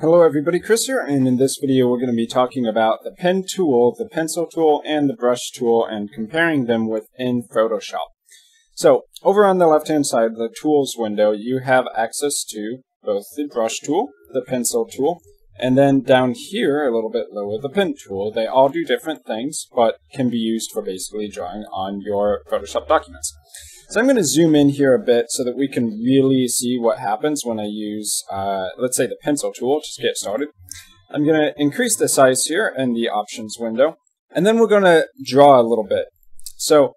Hello everybody, Chris here, and in this video we're going to be talking about the pen tool, the pencil tool, and the brush tool, and comparing them within Photoshop. So, over on the left-hand side of the tools window, you have access to both the brush tool, the pencil tool, and then down here, a little bit lower, the pen tool. They all do different things, but can be used for basically drawing on your Photoshop documents. So I'm going to zoom in here a bit so that we can really see what happens when I use, let's say, the pencil tool. Just get started. I'm going to increase the size here in the options window, and then we're going to draw a little bit. So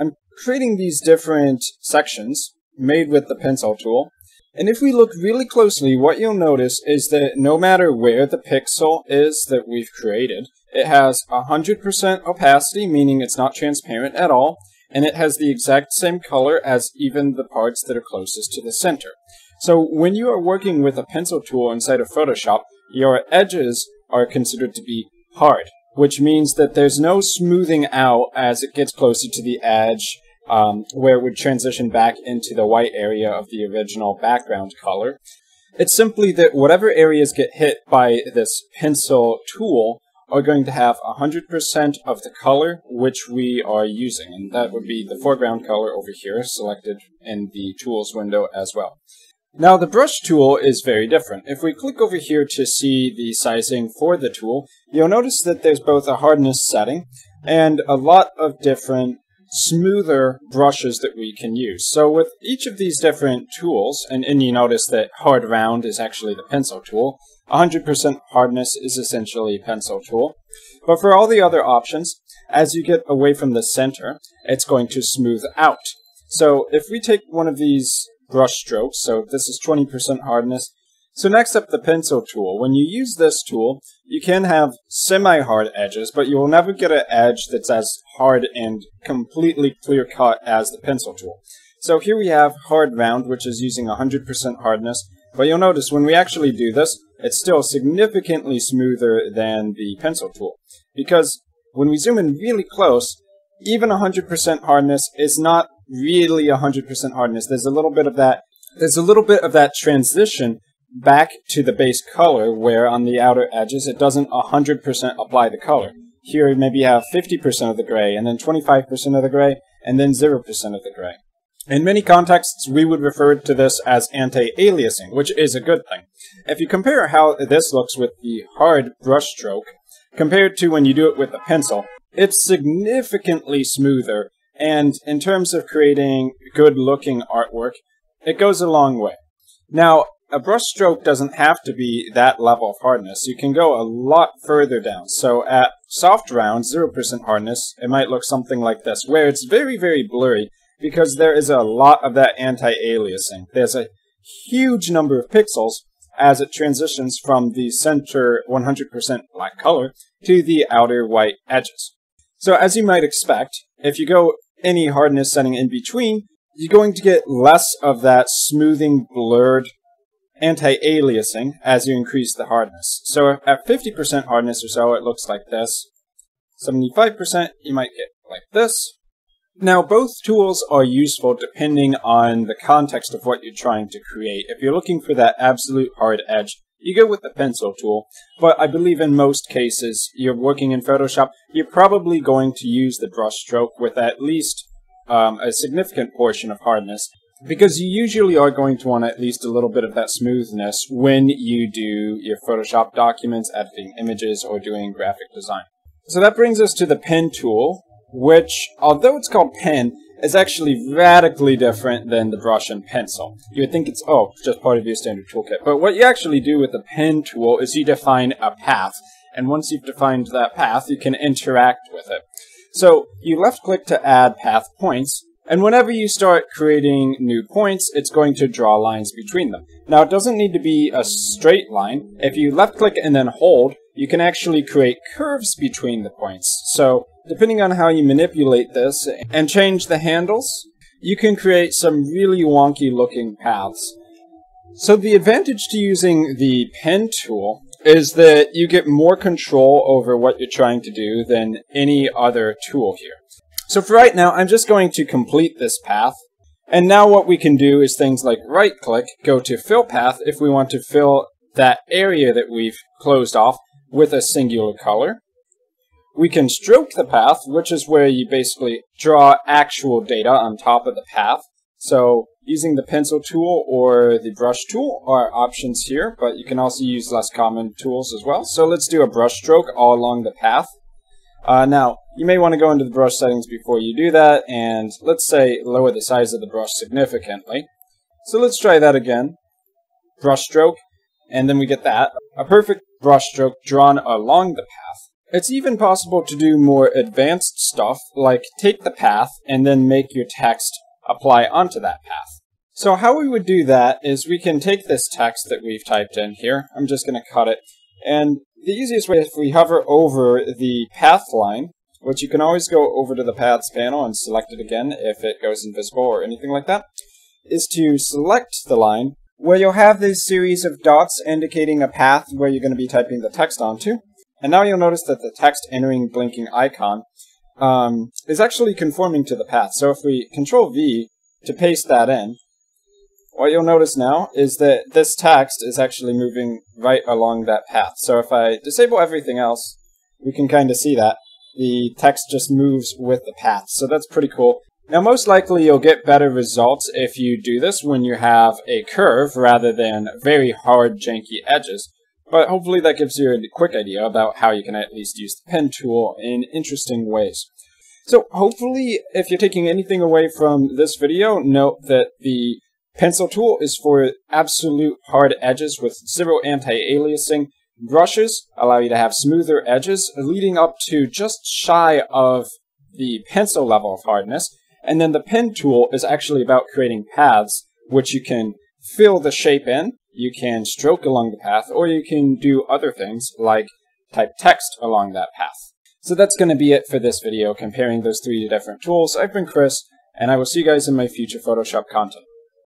I'm creating these different sections made with the pencil tool. And if we look really closely, what you'll notice is that no matter where the pixel is that we've created, it has 100% opacity, meaning it's not transparent at all. And it has the exact same color as even the parts that are closest to the center. So when you are working with a pencil tool inside of Photoshop, your edges are considered to be hard, which means that there's no smoothing out as it gets closer to the edge, where it would transition back into the white area of the original background color. It's simply that whatever areas get hit by this pencil tool are going to have 100% of the color which we are using, and that would be the foreground color over here selected in the tools window as well. Now the brush tool is very different. If we click over here to see the sizing for the tool, you'll notice that there's both a hardness setting and a lot of different smoother brushes that we can use. So with each of these different tools, and you notice that hard round is actually the pencil tool, 100% hardness is essentially pencil tool. But for all the other options, as you get away from the center, it's going to smooth out. So if we take one of these brush strokes, so this is 20% hardness. So next up, the pencil tool. When you use this tool, you can have semi-hard edges, but you will never get an edge that's as hard and completely clear-cut as the pencil tool. So here we have hard round, which is using 100% hardness, but you'll notice when we actually do this, it's still significantly smoother than the pencil tool. Because when we zoom in really close, even 100% hardness is not really 100% hardness. There's a little bit of that transition back to the base color, where on the outer edges it doesn't 100% apply the color. Here maybe you have 50% of the gray, and then 25% of the gray, and then 0% of the gray. In many contexts, we would refer to this as anti-aliasing, which is a good thing. If you compare how this looks with the hard brush stroke compared to when you do it with a pencil, it's significantly smoother, and in terms of creating good-looking artwork, it goes a long way. Now, a brush stroke doesn't have to be that level of hardness. You can go a lot further down. So at soft round, 0% hardness, it might look something like this, where it's very, very blurry, because there is a lot of that anti-aliasing. There's a huge number of pixels as it transitions from the center 100% black color to the outer white edges. So as you might expect, if you go any hardness setting in between, you're going to get less of that smoothing, blurred anti-aliasing as you increase the hardness. So at 50% hardness or so, it looks like this. 75%, you might get like this. Now, both tools are useful depending on the context of what you're trying to create. If you're looking for that absolute hard edge, you go with the pencil tool, but I believe in most cases you're working in Photoshop, you're probably going to use the brush stroke with at least a significant portion of hardness, because you usually are going to want at least a little bit of that smoothness when you do your Photoshop documents, editing images, or doing graphic design. So that brings us to the pen tool, which, although it's called pen, is actually radically different than the brush and pencil. You would think it's, oh, just part of your standard toolkit. But what you actually do with the pen tool is you define a path. And once you've defined that path, you can interact with it. So you left-click to add path points. And whenever you start creating new points, it's going to draw lines between them. Now, it doesn't need to be a straight line. If you left-click and then hold, you can actually create curves between the points. So depending on how you manipulate this and change the handles, you can create some really wonky looking paths. So the advantage to using the pen tool is that you get more control over what you're trying to do than any other tool here. So for right now, I'm just going to complete this path. And now what we can do is things like right click, go to fill path if we want to fill that area that we've closed off with a singular color. We can stroke the path, which is where you basically draw actual data on top of the path. So using the pencil tool or the brush tool are options here, but you can also use less common tools as well. So let's do a brush stroke all along the path. Now, you may want to go into the brush settings before you do that, and let's say lower the size of the brush significantly. So let's try that again. Brush stroke, and then we get that. A perfect brush stroke drawn along the path. It's even possible to do more advanced stuff, like take the path and then make your text apply onto that path. So how we would do that is we can take this text that we've typed in here, I'm just going to cut it, and the easiest way, if we hover over the path line, which you can always go over to the paths panel and select it again if it goes invisible or anything like that, is to select the line where you'll have this series of dots indicating a path where you're going to be typing the text onto. And now you'll notice that the text entering blinking icon is actually conforming to the path. So if we Control V to paste that in, what you'll notice now is that this text is actually moving right along that path. So if I disable everything else, we can kind of see that the text just moves with the path. So that's pretty cool. Now, most likely you'll get better results if you do this when you have a curve rather than very hard, janky edges. But hopefully that gives you a quick idea about how you can at least use the pen tool in interesting ways. So hopefully, if you're taking anything away from this video, note that the pencil tool is for absolute hard edges with zero anti-aliasing. Brushes allow you to have smoother edges, leading up to just shy of the pencil level of hardness. And then the pen tool is actually about creating paths, which you can fill the shape in, you can stroke along the path, or you can do other things like type text along that path. So that's going to be it for this video, comparing those three different tools. I've been Chris, and I will see you guys in my future Photoshop content.